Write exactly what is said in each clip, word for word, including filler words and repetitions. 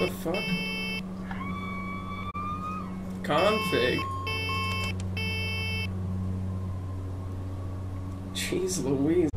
The fuck? Config. Jeez Louise.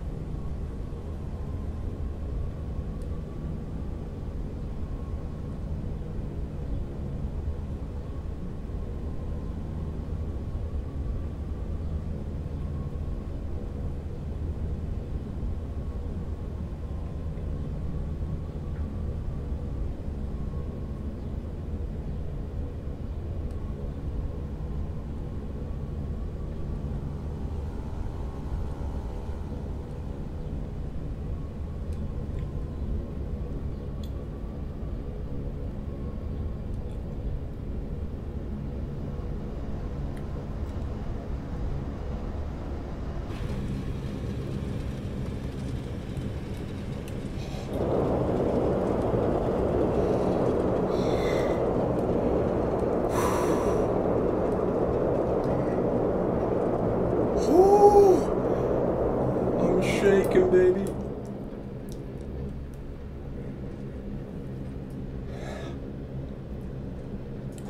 Baby.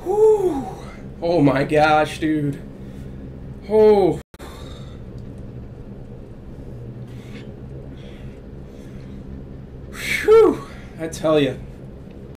Whew. Oh my gosh, dude. Oh. Whew. I tell you.